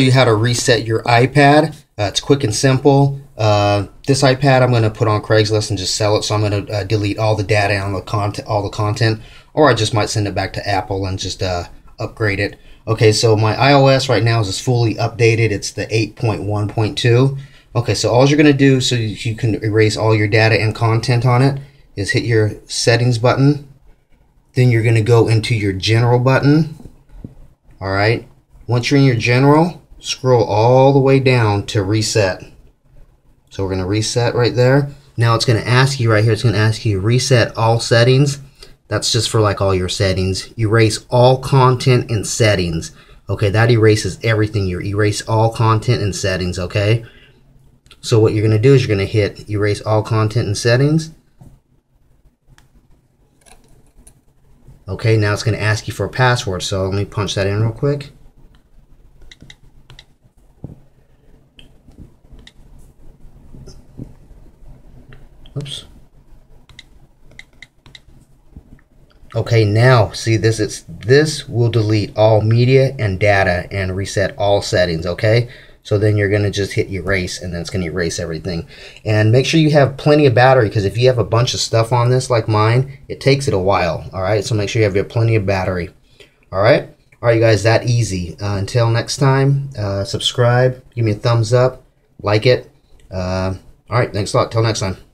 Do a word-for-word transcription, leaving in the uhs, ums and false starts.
Show you how to reset your iPad. Uh, it's quick and simple. Uh, this iPad I'm going to put on Craigslist and just sell it, so I'm going to uh, delete all the data and all the content, all the content, or I just might send it back to Apple and just uh, upgrade it. Okay, so my iOS right now is fully updated. It's the eight point one point two. Okay, so all you're going to do so you can erase all your data and content on it is hit your settings button. Then you're going to go into your general button. All right. Once you're in your general, scroll all the way down to reset. So we're going to reset right there. Now it's going to ask you right here, it's going to ask you reset all settings. That's just for like all your settings. Erase all content and settings. Okay, that erases everything. You erase all content and settings, okay? So what you're going to do is you're going to hit erase all content and settings. Okay, now it's going to ask you for a password. So let me punch that in real quick. Oops. Okay, now see this, it's this will delete all media and data and reset all settings, okay? So then you're going to just hit erase, and then it's going to erase everything. And make sure you have plenty of battery, because if you have a bunch of stuff on this like mine, it takes it a while, all right? So make sure you have your plenty of battery, all right? All right, you guys, that easy. Uh, until next time, uh, subscribe, give me a thumbs up, like it. Uh, all right, thanks a lot. Till next time.